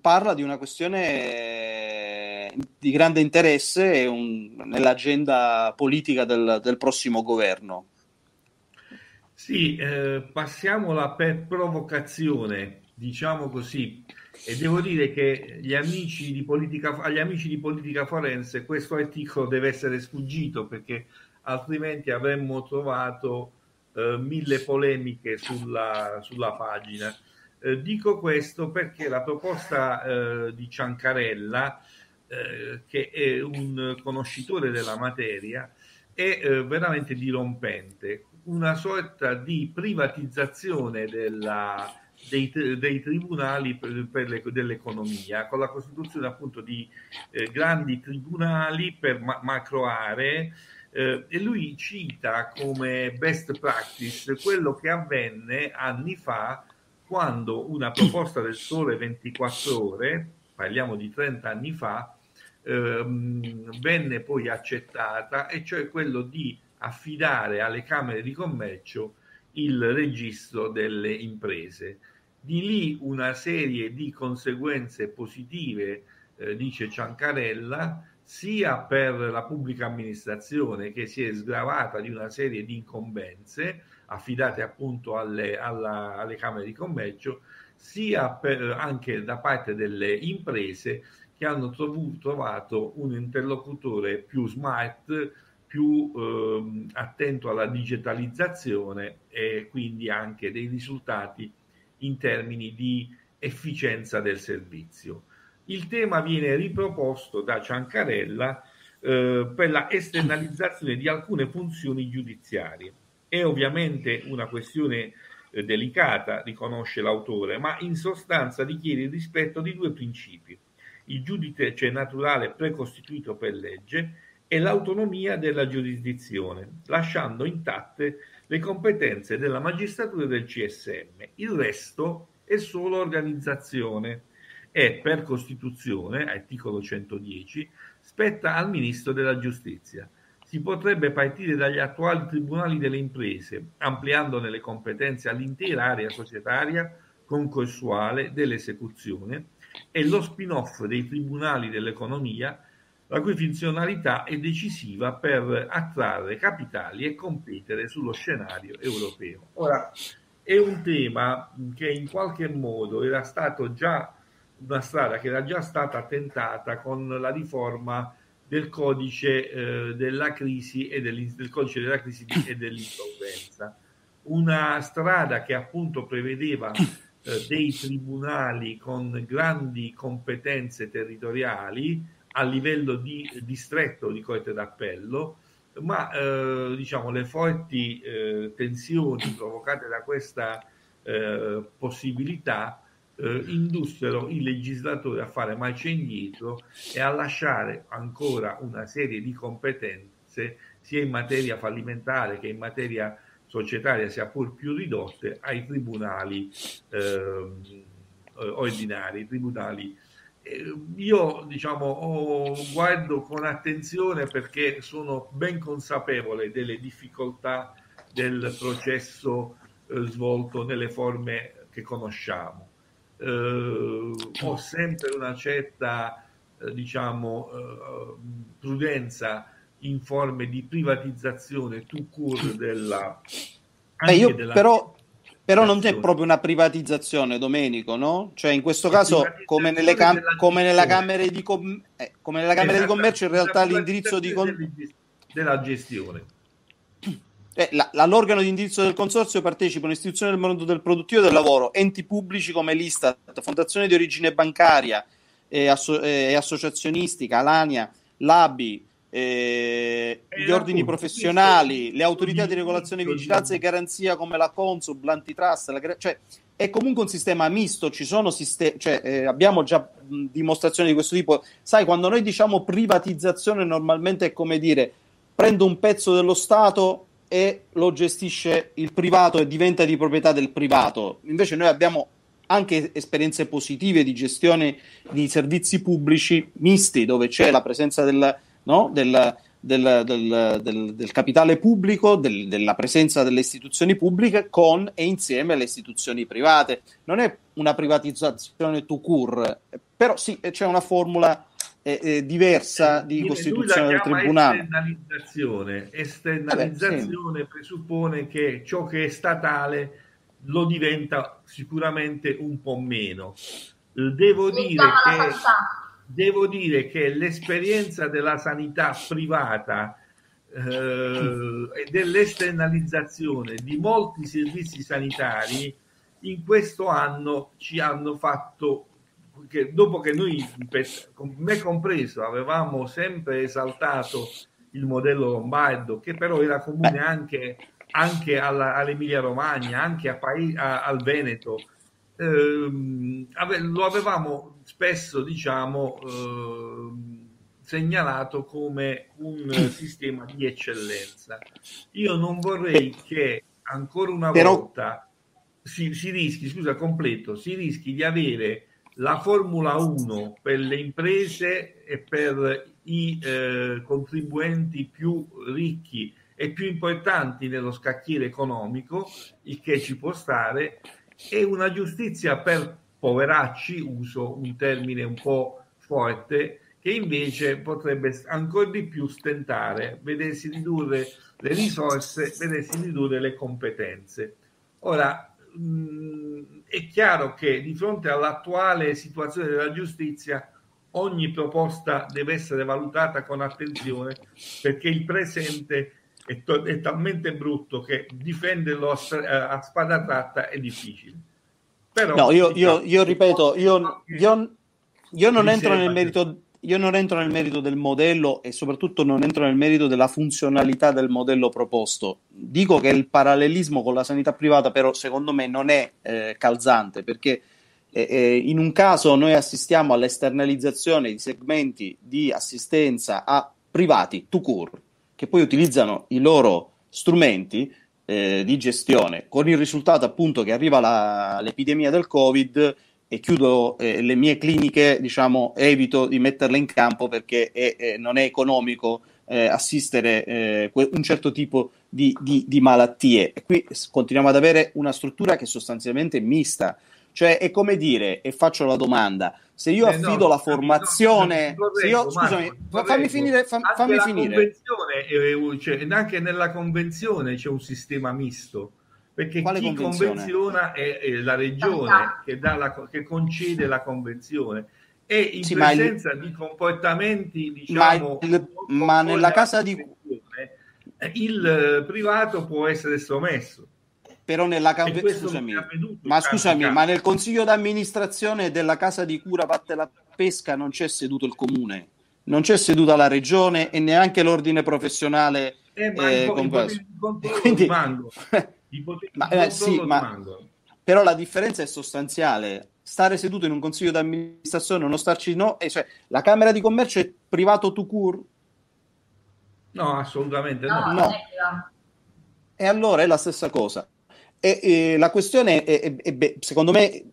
parla di una questione di grande interesse nell'agenda politica del prossimo governo. Sì, passiamola per provocazione, diciamo così, e devo dire che agli amici di politica forense questo articolo deve essere sfuggito, perché altrimenti avremmo trovato mille polemiche sulla pagina. Dico questo perché la proposta di Ciancarella, che è un conoscitore della materia, è veramente dirompente, una sorta di privatizzazione dei tribunali dell'economia, con la costituzione appunto di grandi tribunali per macroaree. E lui cita come best practice quello che avvenne anni fa, quando una proposta del Sole 24 Ore, parliamo di 30 anni fa, venne poi accettata, e cioè quello di affidare alle Camere di Commercio il registro delle imprese. Di lì una serie di conseguenze positive, dice Ciancarella, sia per la pubblica amministrazione, che si è sgravata di una serie di incombenze affidate appunto alle Camere di Commercio, sia anche da parte delle imprese, che hanno trovato un interlocutore più smart, più attento alla digitalizzazione, e quindi anche dei risultati in termini di efficienza del servizio. Il tema viene riproposto da Ciancarella per la esternalizzazione di alcune funzioni giudiziarie. È ovviamente una questione delicata, riconosce l'autore, ma in sostanza richiede il rispetto di due principi: il giudice naturale precostituito per legge e l'autonomia della giurisdizione, lasciando intatte le competenze della magistratura e del CSM. Il resto è solo organizzazione e, per Costituzione, articolo 110, spetta al Ministro della Giustizia. Si potrebbe partire dagli attuali tribunali delle imprese, ampliandone le competenze all'intera area societaria concorsuale dell'esecuzione, e lo spin-off dei tribunali dell'economia, la cui funzionalità è decisiva per attrarre capitali e competere sullo scenario europeo. Ora, è un tema che in qualche modo era stato già, una strada che era già stata tentata con la riforma del codice della crisi e del codice della crisi e dell'insolvenza. Una strada che appunto prevedeva dei tribunali con grandi competenze territoriali a livello di distretto di corte d'appello, ma diciamo le forti tensioni provocate da questa possibilità indussero il legislatore a fare marcia indietro e a lasciare ancora una serie di competenze, sia in materia fallimentare che in materia societaria, sia pur più ridotte, ai tribunali ordinari, tribunali. Io guardo con attenzione, perché sono ben consapevole delle difficoltà del processo svolto nelle forme che conosciamo. Ho sempre una certa prudenza in forme di privatizzazione tout court della, Però non c'è proprio una privatizzazione, Domenico, no? Cioè in questo caso, come nella Camera di Commercio, in realtà l'indirizzo della gestione. All'organo di indirizzo del consorzio partecipano istituzioni del mondo del produttivo e del lavoro, enti pubblici come l'Istat, fondazione di origine bancaria e associazionistica, Alania, l'ABI, gli ordini professionali, le autorità di regolazione, vigilanza e garanzia come la Consob, l'antitrust, cioè è comunque un sistema misto. Ci sono abbiamo già dimostrazioni di questo tipo. Sai, quando noi diciamo privatizzazione, normalmente è come dire: prendo un pezzo dello Stato e lo gestisce il privato e diventa di proprietà del privato. Invece noi abbiamo anche esperienze positive di gestione di servizi pubblici misti, dove c'è la presenza del capitale pubblico, della presenza delle istituzioni pubbliche con e insieme alle istituzioni private. Non è una privatizzazione tout court, però sì, c'è una formula diversa di costituzione del tribunale. Esternalizzazione sì. Presuppone che ciò che è statale lo diventa sicuramente un po' meno. Devo dire che l'esperienza della sanità privata e dell'esternalizzazione di molti servizi sanitari in questo anno ci hanno fatto, che dopo che noi, me compreso, avevamo sempre esaltato il modello lombardo, che però era comune anche all'Emilia Romagna, anche al Veneto, lo avevamo spesso segnalato come un sistema di eccellenza. Io non vorrei che ancora una volta si rischi di avere la Formula 1 per le imprese e per i contribuenti più ricchi e più importanti nello scacchiere economico, il che ci può stare, e una giustizia per poveracci, uso un termine un po' forte, che invece potrebbe ancora di più stentare, vedersi ridurre le risorse, vedersi ridurre le competenze. Ora, è chiaro che di fronte all'attuale situazione della giustizia ogni proposta deve essere valutata con attenzione, perché il presente è talmente brutto che difenderlo a spada tratta è difficile. Però, no, io ripeto, io non entro nel merito... Io non entro nel merito del modello e soprattutto non entro nel merito della funzionalità del modello proposto. Dico che il parallelismo con la sanità privata però secondo me non è calzante, perché in un caso noi assistiamo all'esternalizzazione di segmenti di assistenza a privati, tout court, che poi utilizzano i loro strumenti di gestione, con il risultato appunto che arriva l'epidemia del Covid e chiudo le mie cliniche, diciamo, evito di metterle in campo perché non è economico assistere un certo tipo di malattie. E qui continuiamo ad avere una struttura che è sostanzialmente mista. Cioè è come dire, e faccio la domanda, se io affido la formazione... Scusami, fammi finire. Anche nella convenzione c'è un sistema misto. Perché quale chi convenziona è la regione che concede la convenzione, e in presenza di comportamenti, diciamo, ma nella casa di il privato può essere estromesso. Però nella ma nel consiglio d'amministrazione della casa di cura Vatte la Pesca non c'è seduto il comune, non c'è seduta la regione e neanche l'ordine professionale quindi però la differenza è sostanziale. Stare seduto in un consiglio di amministrazione o non starci, cioè la Camera di Commercio è privato tout court? No, assolutamente no. E allora è la stessa cosa. E la questione è secondo me,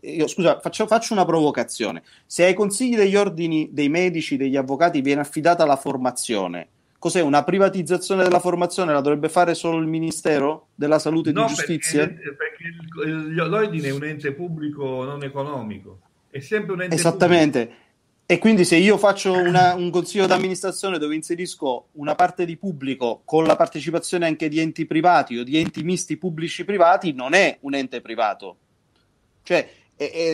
faccio una provocazione. Se ai consigli degli ordini dei medici, degli avvocati viene affidata la formazione, cos'è, una privatizzazione della formazione? La dovrebbe fare solo il Ministero della Salute e di Giustizia? Perché l'ordine è un ente pubblico non economico, è sempre un ente pubblico. E quindi se io faccio un consiglio d'amministrazione dove inserisco una parte di pubblico con la partecipazione anche di enti privati o di enti misti pubblici privati, non è un ente privato. Cioè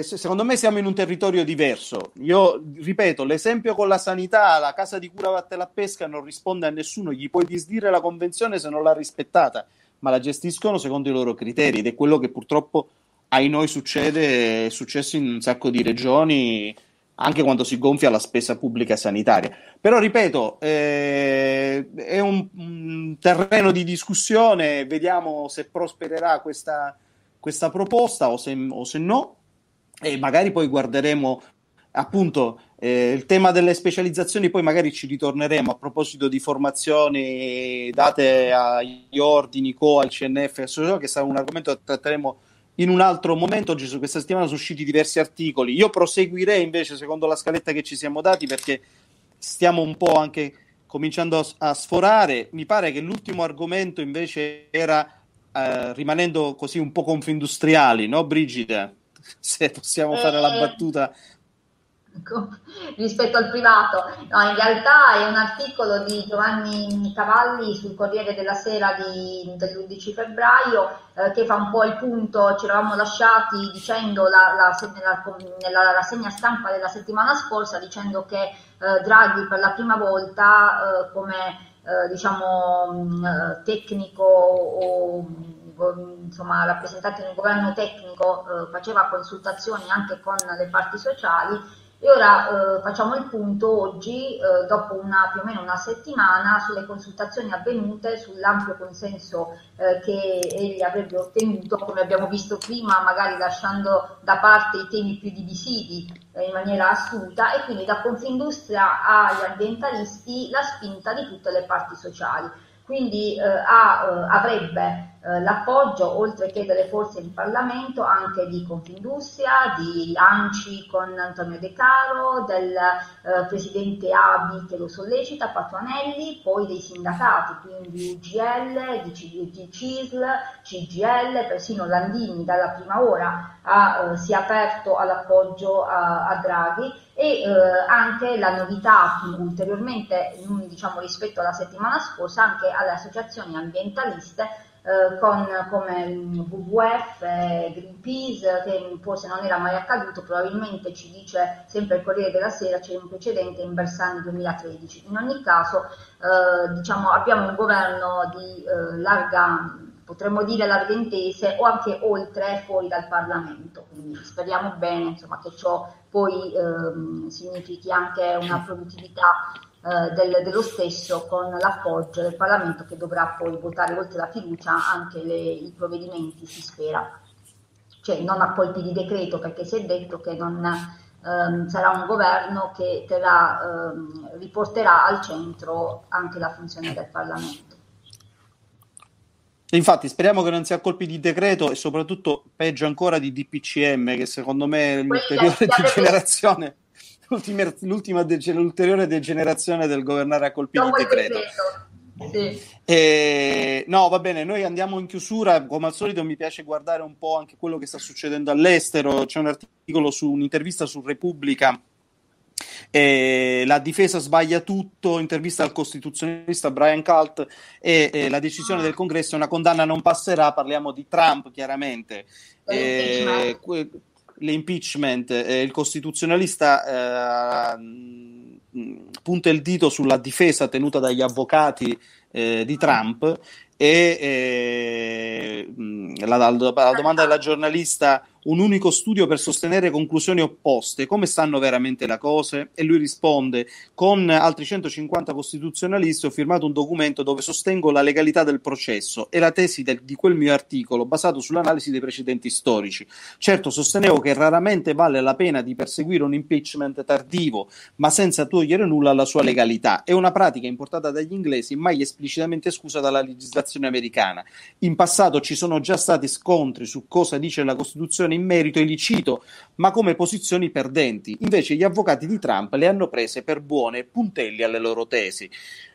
secondo me siamo in un territorio diverso. Io ripeto, l'esempio con la sanità, la casa di cura Vatte la Pesca non risponde a nessuno, gli puoi disdire la convenzione se non l'ha rispettata, ma la gestiscono secondo i loro criteri, ed è quello che purtroppo ai noi succede, è successo in un sacco di regioni, anche quando si gonfia la spesa pubblica sanitaria. Però ripeto, è un terreno di discussione, vediamo se prospererà questa proposta o se no. E magari poi guarderemo appunto il tema delle specializzazioni, poi magari ci ritorneremo a proposito di formazioni date agli ordini, al CNF, che sarà un argomento che tratteremo in un altro momento. Oggi, su questa settimana, sono usciti diversi articoli. Io proseguirei invece secondo la scaletta che ci siamo dati, perché stiamo un po' anche cominciando a sforare. Mi pare che l'ultimo argomento invece era, rimanendo così un po' confindustriali, no Brigida? Se possiamo fare la battuta rispetto al privato, no, in realtà è un articolo di Giovanni Cavalli sul Corriere della Sera dell'11 febbraio che fa un po' il punto. Ci eravamo lasciati dicendo nella rassegna stampa della settimana scorsa, dicendo che Draghi per la prima volta tecnico o rappresentante di un governo tecnico faceva consultazioni anche con le parti sociali, e ora facciamo il punto oggi, dopo più o meno una settimana, sulle consultazioni avvenute, sull'ampio consenso che egli avrebbe ottenuto, come abbiamo visto prima, magari lasciando da parte i temi più divisivi in maniera assoluta, e quindi da Confindustria agli ambientalisti la spinta di tutte le parti sociali. quindi avrebbe l'appoggio, oltre che delle forze in Parlamento, anche di Confindustria, di ANCI con Antonio De Caro, del presidente ABI che lo sollecita, Patuanelli, poi dei sindacati, quindi UGL, di CISL, CGL, persino Landini dalla prima ora si è aperto all'appoggio a Draghi, e anche la novità ulteriormente, diciamo, rispetto alla settimana scorsa, anche alle associazioni ambientaliste, con come WWF, Greenpeace, che forse non era mai accaduto, probabilmente, ci dice sempre il Corriere della Sera, c'è un precedente in Bersani 2013. In ogni caso, diciamo, abbiamo un governo di larga, potremmo dire larghentese, o anche oltre, fuori dal Parlamento, quindi speriamo bene, insomma, che ciò poi significhi anche una produttività dello stesso, con l'appoggio del Parlamento, che dovrà poi votare, oltre la fiducia, anche i provvedimenti, si spera, cioè non a colpi di decreto, perché si è detto che non sarà un governo che riporterà al centro anche la funzione del Parlamento. Infatti speriamo che non sia a colpi di decreto, e soprattutto, peggio ancora, di DPCM, che secondo me è un'ulteriore degenerazione. L'ulteriore degenerazione del governare a colpi di decreto. Sì. No, va bene, noi andiamo in chiusura. Come al solito mi piace guardare un po' anche quello che sta succedendo all'estero. C'è un articolo un'intervista su Repubblica, la difesa sbaglia tutto, intervista al costituzionalista Brian Cult, e la decisione del congresso è una condanna, non passerà. Parliamo di Trump, chiaramente. L'impeachment, il costituzionalista punta il dito sulla difesa tenuta dagli avvocati di Trump, e la domanda della giornalista: un unico studio per sostenere conclusioni opposte, come stanno veramente le cose? E lui risponde: con altri 150 costituzionalisti ho firmato un documento dove sostengo la legalità del processo e la tesi di quel mio articolo, basato sull'analisi dei precedenti storici. Certo, sostenevo che raramente vale la pena di perseguire un impeachment tardivo, ma senza togliere nulla alla sua legalità. È una pratica importata dagli inglesi, mai esplicitamente esclusa dalla legislazione americana. In passato ci sono già stati scontri su cosa dice la Costituzione in merito, e li cito, ma come posizioni perdenti. Invece gli avvocati di Trump le hanno prese per buone, puntelli alle loro tesi.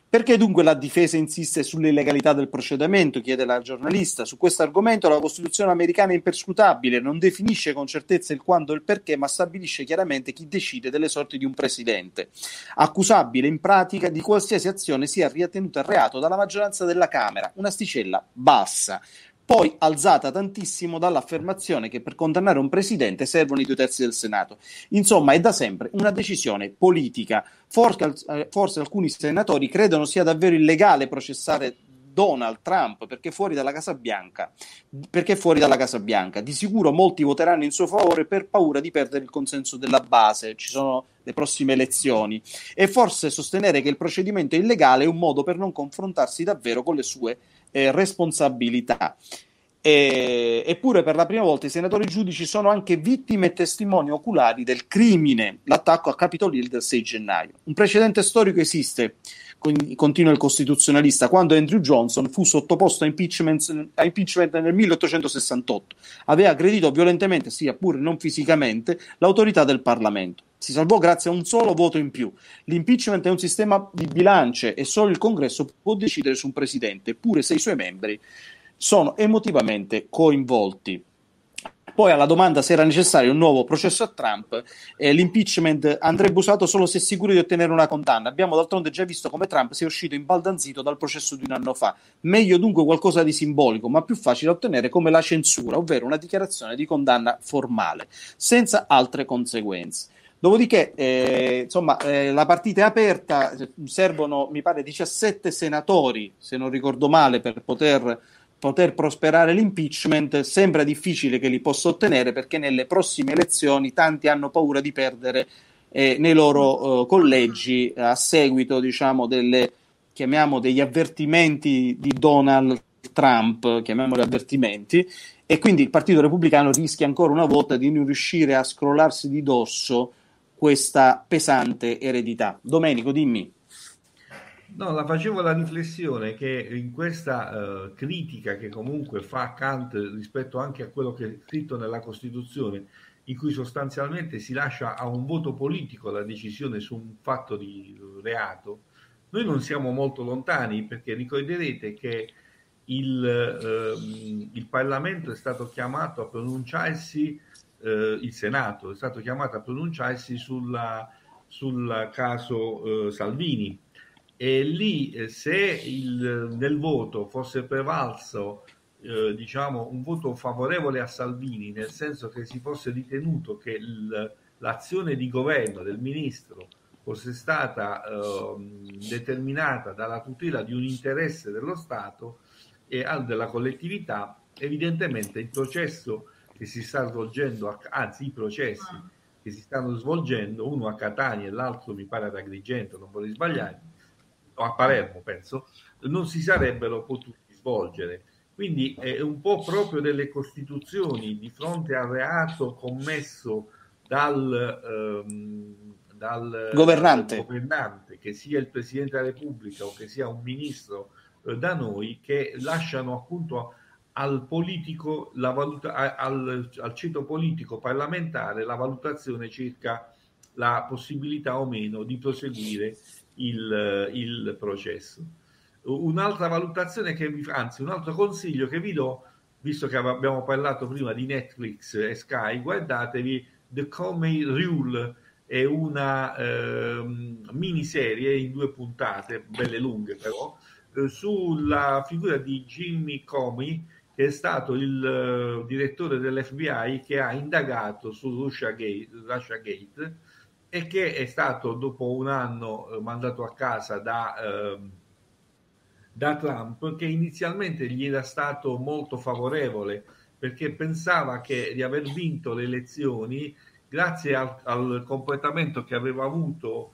Perché dunque la difesa insiste sull'illegalità del procedimento, chiede la giornalista. Su questo argomento la Costituzione americana è imperscrutabile, non definisce con certezza il quando e il perché, ma stabilisce chiaramente chi decide delle sorti di un presidente, accusabile in pratica di qualsiasi azione sia ritenuta reato dalla maggioranza della Camera, un'asticella bassa, poi alzata tantissimo dall'affermazione che per condannare un presidente servono i 2/3 del Senato. Insomma, è da sempre una decisione politica. Forse alcuni senatori credono sia davvero illegale processare Donald Trump perché fuori dalla Casa Bianca. Di sicuro molti voteranno in suo favore per paura di perdere il consenso della base. Ci sono le prossime elezioni. E forse sostenere che il procedimento è illegale è un modo per non confrontarsi davvero con le sue responsabilità. Eppure per la prima volta i senatori giudici sono anche vittime e testimoni oculari del crimine, l'attacco a Capitol Hill del 6 gennaio. Un precedente storico esiste, continua il costituzionalista, quando Andrew Johnson fu sottoposto a impeachment nel 1868. Aveva aggredito violentemente, sia pur non fisicamente, l'autorità del Parlamento. Si salvò grazie a un solo voto in più. L'impeachment è un sistema di bilance e solo il Congresso può decidere su un presidente, pure se i suoi membri sono emotivamente coinvolti. Poi alla domanda se era necessario un nuovo processo a Trump, l'impeachment andrebbe usato solo se sicuri di ottenere una condanna. Abbiamo d'altronde già visto come Trump sia uscito imbaldanzito dal processo di un anno fa. Meglio dunque qualcosa di simbolico, ma più facile da ottenere, come la censura, ovvero una dichiarazione di condanna formale, senza altre conseguenze. Dopodiché, la partita è aperta, servono, mi pare, 17 senatori, se non ricordo male, per poter prosperare l'impeachment. Sembra difficile che li possa ottenere, perché nelle prossime elezioni tanti hanno paura di perdere nei loro collegi, a seguito, diciamo, degli avvertimenti di Donald Trump, chiamiamoli avvertimenti, e quindi il Partito Repubblicano rischia ancora una volta di non riuscire a scrollarsi di dosso questa pesante eredità. Domenico, dimmi. No, la facevo la riflessione che in questa critica che comunque fa Kant rispetto anche a quello che è scritto nella Costituzione, in cui sostanzialmente si lascia a un voto politico la decisione su un fatto di reato, noi non siamo molto lontani, perché ricorderete che il Parlamento è stato chiamato a pronunciarsi, il Senato è stato chiamato a pronunciarsi sul caso Salvini, e lì se nel voto fosse prevalso un voto favorevole a Salvini, nel senso che si fosse ritenuto che l'azione di governo del ministro fosse stata determinata dalla tutela di un interesse dello Stato e della collettività, evidentemente il processo che si sta svolgendo, anzi i processi che si stanno svolgendo, uno a Catania e l'altro mi pare ad Agrigento, non vorrei sbagliare, o a Palermo penso, non si sarebbero potuti svolgere. Quindi è un po' proprio delle costituzioni di fronte al reato commesso dal governante, che sia il Presidente della Repubblica o che sia un ministro da noi, che lasciano appunto al politico al ceto politico parlamentare la valutazione circa la possibilità o meno di proseguire il processo. Un'altra valutazione un altro consiglio che vi do, visto che abbiamo parlato prima di Netflix e Sky, guardatevi The Comey Rule, è una miniserie in 2 puntate, belle lunghe però, sulla figura di Jimmy Comey, che è stato il direttore dell'FBI che ha indagato su Russia Gate e che è stato dopo un anno mandato a casa da Trump, che inizialmente gli era stato molto favorevole perché pensava di aver vinto le elezioni grazie al comportamento che aveva avuto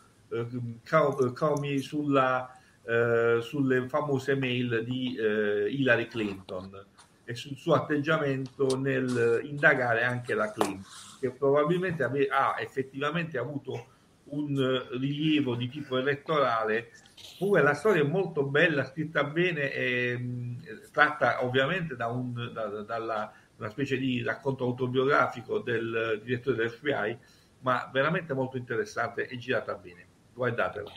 Comey sulle famose mail di Hillary Clinton e sul suo atteggiamento nel indagare anche la Clinton, che probabilmente ha effettivamente avuto un rilievo di tipo elettorale. Comunque la storia è molto bella, scritta bene, tratta ovviamente da una specie di racconto autobiografico del direttore dell'FBI, ma veramente molto interessante e girata bene. Guardatela.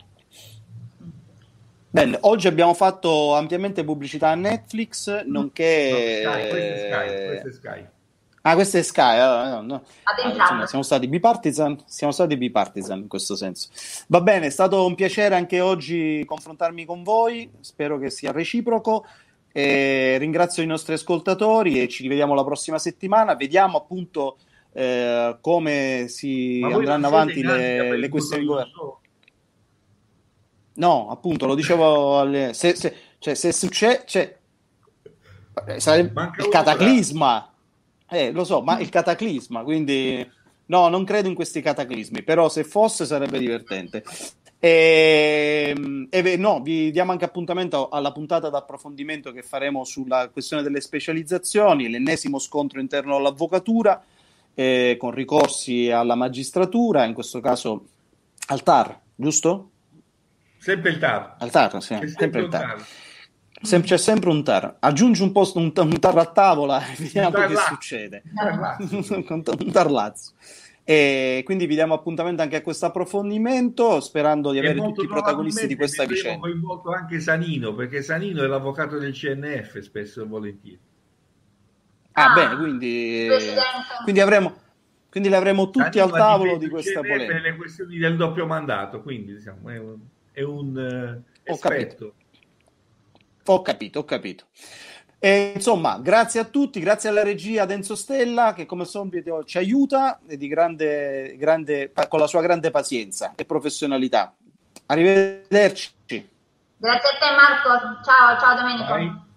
Bene, oggi abbiamo fatto ampiamente pubblicità a Netflix, nonché... No, questo è Sky. Ah, questo è Sky, no. Insomma, siamo stati bipartisan in questo senso. Va bene, è stato un piacere anche oggi confrontarmi con voi, spero che sia reciproco, ringrazio i nostri ascoltatori e ci rivediamo la prossima settimana, vediamo appunto come si andranno avanti le questioni di governo. No, appunto, lo dicevo, se succede, sarà il cataclisma. Lo so, ma il cataclisma, quindi no, non credo in questi cataclismi, però se fosse sarebbe divertente. Vi diamo anche appuntamento alla puntata d'approfondimento che faremo sulla questione delle specializzazioni, l'ennesimo scontro interno all'avvocatura, con ricorsi alla magistratura, in questo caso al Tar, giusto? Sempre il Tar. Al Tar, sì, sempre il Tar. C'è sempre un Tar, aggiungi un Tar a tavola e vediamo che succede. Un Tarlazzo. E quindi vi diamo appuntamento anche a questo approfondimento, sperando di avere tutti i protagonisti di questa vicenda. Abbiamo coinvolto anche Sanino, perché Sanino è l'avvocato del CNF, spesso e volentieri. Bene, quindi avremo tutti al tavolo di questa polemica. Per le questioni del doppio mandato, quindi diciamo, è un esperto. Ho capito. E, insomma, grazie a tutti, grazie alla regia Enzo Stella, che come solito ci aiuta e con la sua grande pazienza e professionalità. Arrivederci. Grazie a te Marco, ciao Domenico. Bye.